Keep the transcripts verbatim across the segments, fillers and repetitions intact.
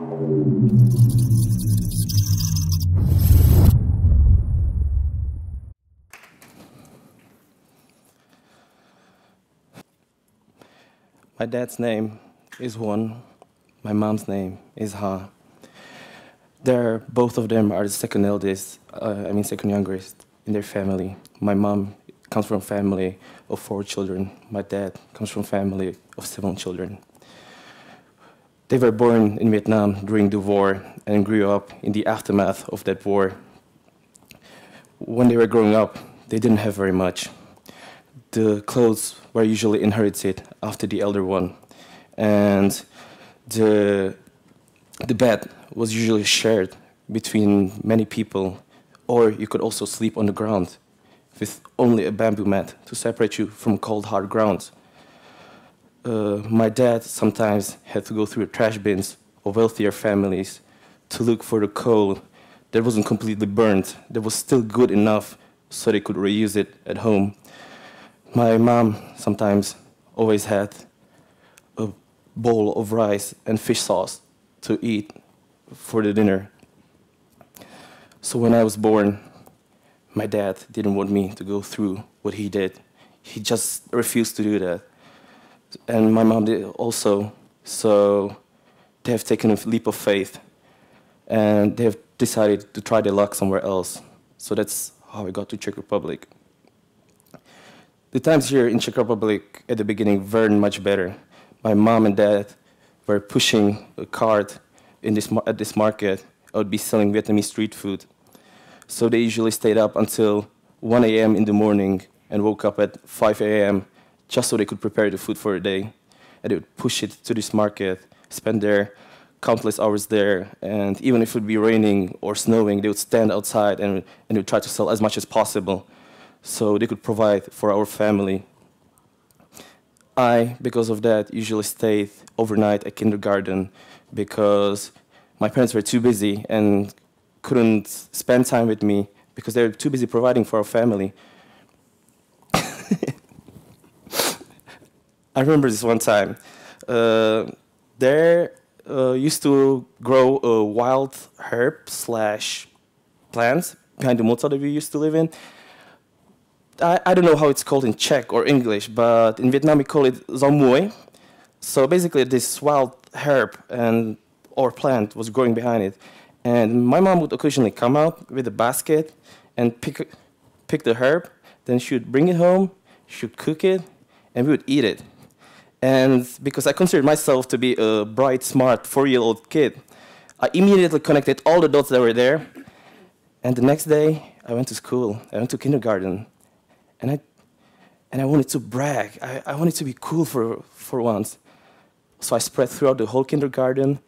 My dad's name is Juan. My mom's name is Ha. They're, both of them are the second eldest, uh, I mean second youngest in their family. My mom comes from a family of four children. My dad comes from a family of seven children. They were born in Vietnam during the war and grew up in the aftermath of that war. When they were growing up, they didn't have very much. The clothes were usually inherited after the elder one, and the, the bed was usually shared between many people, or you could also sleep on the ground with only a bamboo mat to separate you from cold, hard ground. Uh, my dad sometimes had to go through trash bins of wealthier families to look for the coal that wasn't completely burnt, that was still good enough so they could reuse it at home. My mom sometimes always had a bowl of rice and fish sauce to eat for the dinner. So when I was born, my dad didn't want me to go through what he did. He just refused to do that. And my mom did also. So they have taken a leap of faith and they have decided to try their luck somewhere else. So that's how I got to Czech Republic. The times here in Czech Republic at the beginning were much better. My mom and dad were pushing a cart in this, at this market. I would be selling Vietnamese street food. So they usually stayed up until one A M in the morning and woke up at five A M just so they could prepare the food for a day. And they would push it to this market, spend their countless hours there. And even if it would be raining or snowing, they would stand outside and, and they would try to sell as much as possible, so they could provide for our family. I, because of that, usually stayed overnight at kindergarten because my parents were too busy and couldn't spend time with me because they were too busy providing for our family. I remember this one time. Uh, there uh, used to grow a wild herb slash plants behind the motel that we used to live in. I, I don't know how it's called in Czech or English, but in Vietnam we call it zamuoy. So basically this wild herb and or plant was growing behind it. And my mom would occasionally come out with a basket and pick, pick the herb. Then she would bring it home, she would cook it, and we would eat it. And because I considered myself to be a bright, smart, four-year-old kid, I immediately connected all the dots that were there. And the next day, I went to school. I went to kindergarten. And I, and I wanted to brag. I, I wanted to be cool for, for once. So I spread throughout the whole kindergarten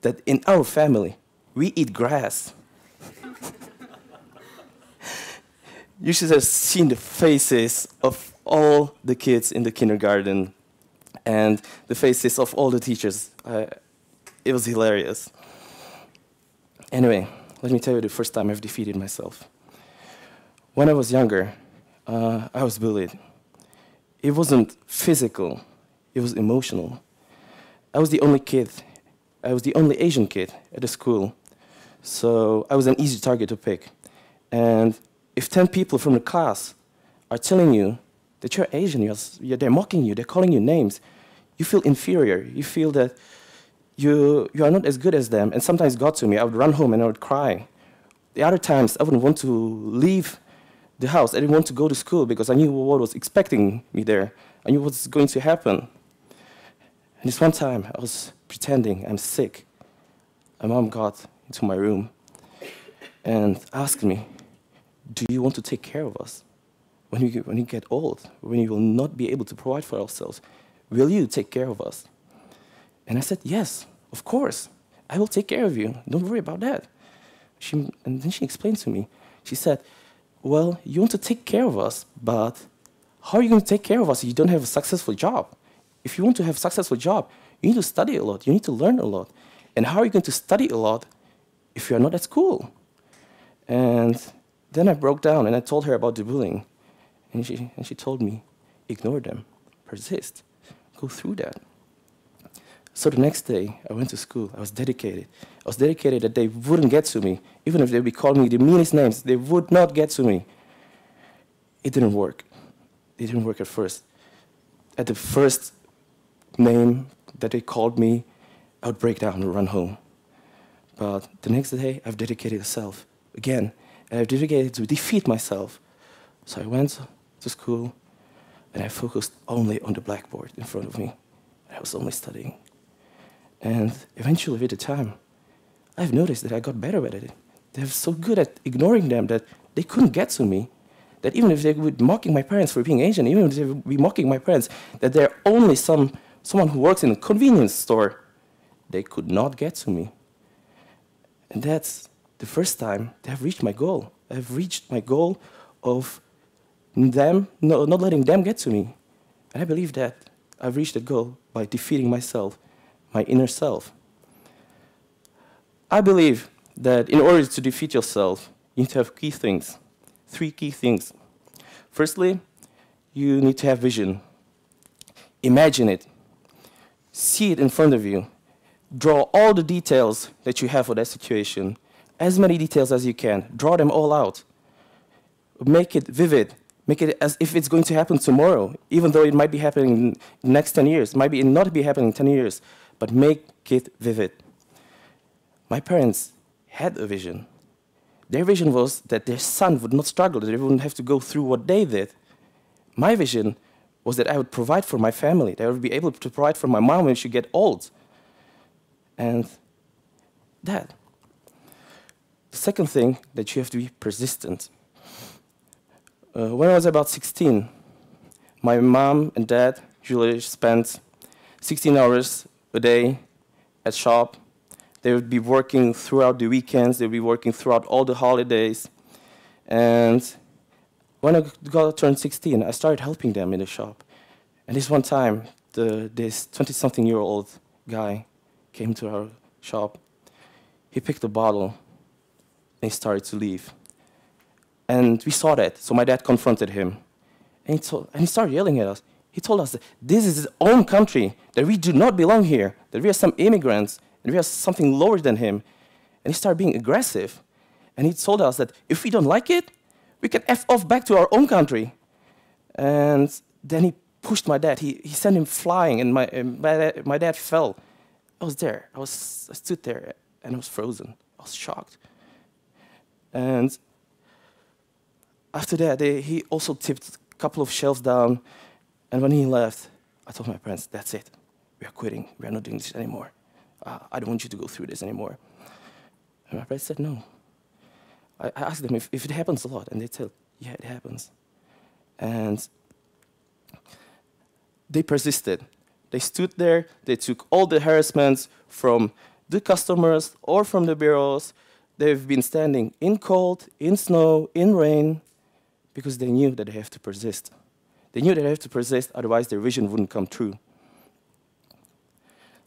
that in our family, we eat grass. You should have seen the faces of all the kids in the kindergarten and the faces of all the teachers. Uh, it was hilarious. Anyway, let me tell you the first time I've defeated myself. When I was younger, Uh, I was bullied. It wasn't physical, it was emotional. I was the only kid, I was the only Asian kid at the school, so I was an easy target to pick. And if ten people from the class are telling you that you're Asian, you're, they're mocking you, they're calling you names, you feel inferior, you feel that you, you are not as good as them, and sometimes it got to me. I would run home and I would cry. The other times I wouldn't want to leave the house. I didn't want to go to school because I knew what was expecting me there. I knew what was going to happen. And this one time, I was pretending I'm sick. My mom got into my room and asked me, "Do you want to take care of us when you when you get old, when you will not be able to provide for ourselves? Will you take care of us?" And I said, "Yes, of course. I will take care of you. Don't worry about that." She, and then she explained to me. She said, "Well, you want to take care of us, but how are you going to take care of us if you don't have a successful job? If you want to have a successful job, you need to study a lot, you need to learn a lot. And how are you going to study a lot if you're not at school?" And then I broke down and I told her about the bullying. And she, and she told me, "Ignore them, persist, go through that." So the next day, I went to school. I was dedicated. I was dedicated that they wouldn't get to me. Even if they would be calling me the meanest names, they would not get to me. It didn't work. It didn't work at first. At the first name that they called me, I would break down and run home. But the next day, I've dedicated myself again. And I've dedicated to defeat myself. So I went to school, and I focused only on the blackboard in front of me. I was only studying. And eventually, with the time, I've noticed that I got better at it. They were so good at ignoring them that they couldn't get to me. That even if they were mocking my parents for being Asian, even if they would be mocking my parents, that they're only some, someone who works in a convenience store, they could not get to me. And that's the first time they have reached my goal. I've reached my goal of them, no, not letting them get to me. And I believe that I've reached that goal by defeating myself, my inner self. I believe that in order to defeat yourself, you need to have key things, three key things. Firstly, you need to have vision. Imagine it. See it in front of you. Draw all the details that you have for that situation, as many details as you can. Draw them all out. Make it vivid. Make it as if it's going to happen tomorrow, even though it might be happening in the next ten years. It might be not be happening in ten years, but make it vivid. My parents had a vision. Their vision was that their son would not struggle, that they wouldn't have to go through what they did. My vision was that I would provide for my family, that I would be able to provide for my mom when she get old. And that. The second thing, that you have to be persistent. Uh, when I was about sixteen, my mom and dad usually spent sixteen hours a day at shop. They would be working throughout the weekends. They would be working throughout all the holidays. And when I got turned sixteen, I started helping them in the shop. And this one time, the, this twenty-something-year-old guy came to our shop. He picked a bottle, and he started to leave. And we saw that, so my dad confronted him. And he, told, and he started yelling at us. He told us that this is his own country, that we do not belong here, that we are some immigrants, and we are something lower than him. And he started being aggressive. And he told us that if we don't like it, we can F off back to our own country. And then he pushed my dad. He, he sent him flying, and my, and my, dad, my dad fell. I was there. I, was, I stood there, and I was frozen. I was shocked. And after that, they, he also tipped a couple of shelves down. And when he left, I told my parents, that's it. We are quitting. We are not doing this anymore. Uh, I don't want you to go through this anymore. And my parents said no. I, I asked them if, if it happens a lot. And they said, yeah, it happens. And they persisted. They stood there. They took all the harassments from the customers or from the bureaus. They've been standing in cold, in snow, in rain, because they knew that they have to persist. They knew that they have to persist, otherwise their vision wouldn't come true.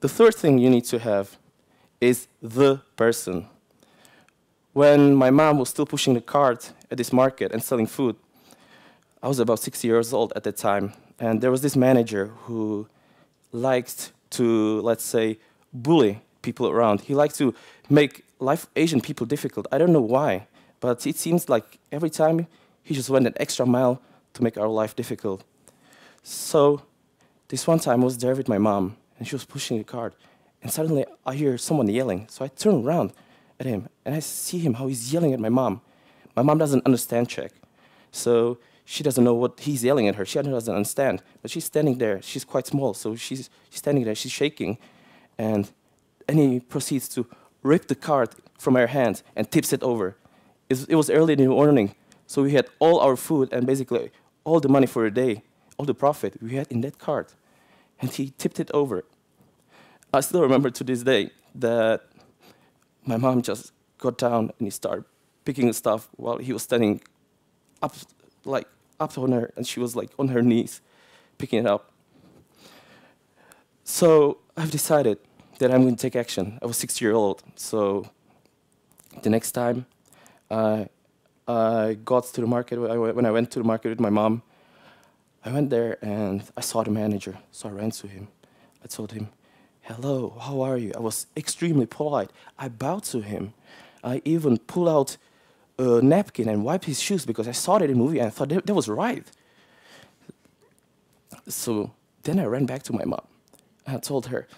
The third thing you need to have is the person. When my mom was still pushing the cart at this market and selling food, I was about sixty years old at that time, and there was this manager who liked to, let's say, bully people around. He liked to make life of Asian people difficult. I don't know why, but it seems like every time he just went an extra mile to make our life difficult. So this one time I was there with my mom, and she was pushing the cart, and suddenly I hear someone yelling. So I turn around at him, and I see him, how he's yelling at my mom. My mom doesn't understand Czech, so she doesn't know what he's yelling at her. She doesn't understand, but she's standing there. She's quite small, so she's, she's standing there. She's shaking, and, and he proceeds to ripped the cart from her hands and tips it over. It was early in the morning, so we had all our food and basically all the money for a day, all the profit we had in that cart. And he tipped it over. I still remember to this day that my mom just got down and he started picking stuff while he was standing up, like, up on her, and she was like on her knees picking it up. So I've decided that I'm going to take action. I was six years old, so the next time uh, I got to the market, when I went to the market with my mom, I went there and I saw the manager, so I ran to him. I told him, hello, how are you? I was extremely polite. I bowed to him. I even pulled out a napkin and wiped his shoes because I saw that in the movie and I thought that, that was right. So then I ran back to my mom and I told her,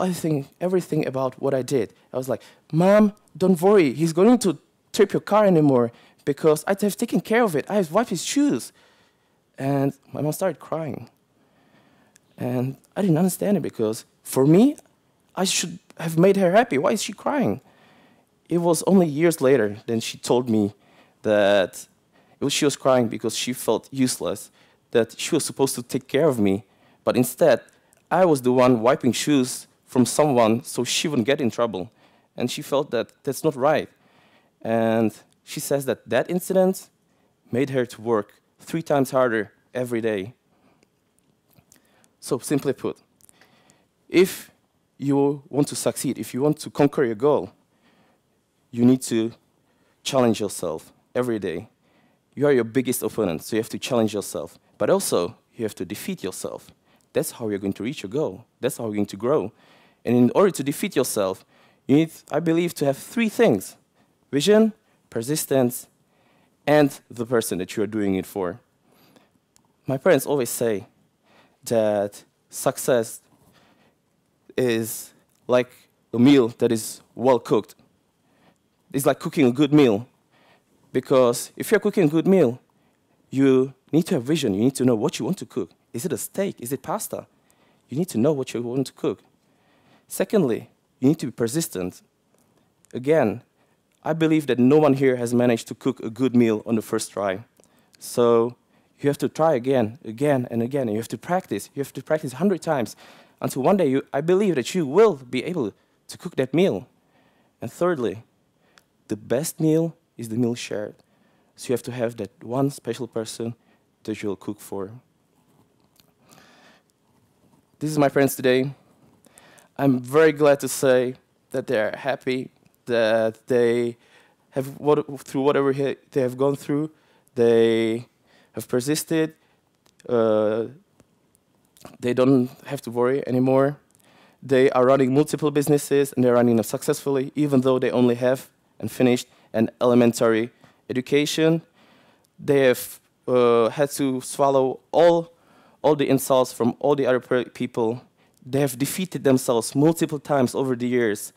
I think everything about what I did. I was like, Mom, don't worry. He's going to trip your car anymore because I have taken care of it. I have wiped his shoes. And my mom started crying. And I didn't understand it because for me, I should have made her happy. Why is she crying? It was only years later that she told me that it was, she was crying because she felt useless, that she was supposed to take care of me. But instead, I was the one wiping shoes from someone so she wouldn't get in trouble. And she felt that that's not right. And she says that that incident made her to work three times harder every day. So simply put, if you want to succeed, if you want to conquer your goal, you need to challenge yourself every day. You are your biggest opponent, so you have to challenge yourself. But also, you have to defeat yourself. That's how you're going to reach your goal. That's how you're going to grow. And in order to defeat yourself, you need, I believe, to have three things: vision, persistence, and the person that you are doing it for. My parents always say that success is like a meal that is well cooked. It's like cooking a good meal. Because if you're cooking a good meal, you need to have vision. You need to know what you want to cook. Is it a steak? Is it pasta? You need to know what you want to cook. Secondly, you need to be persistent. Again, I believe that no one here has managed to cook a good meal on the first try. So you have to try again, again, and again. And you have to practice. You have to practice a hundred times until one day you, I believe that you will be able to cook that meal. And thirdly, the best meal is the meal shared. So you have to have that one special person that you'll cook for. This is my friends today. I'm very glad to say that they are happy, that they have, what, through whatever they have gone through, they have persisted. Uh, they don't have to worry anymore. They are running multiple businesses, and they're running them successfully, even though they only have and finished an elementary education. They have uh, had to swallow all, all the insults from all the other people. They have defeated themselves multiple times over the years.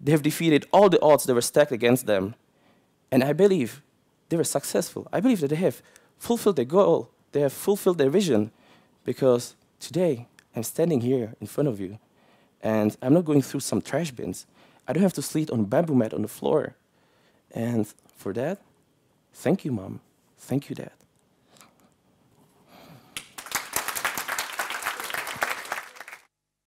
They have defeated all the odds that were stacked against them. And I believe they were successful. I believe that they have fulfilled their goal. They have fulfilled their vision. Because today, I'm standing here in front of you. And I'm not going through some trash bins. I don't have to sleep on a bamboo mat on the floor. And for that, thank you, Mom. Thank you, Dad.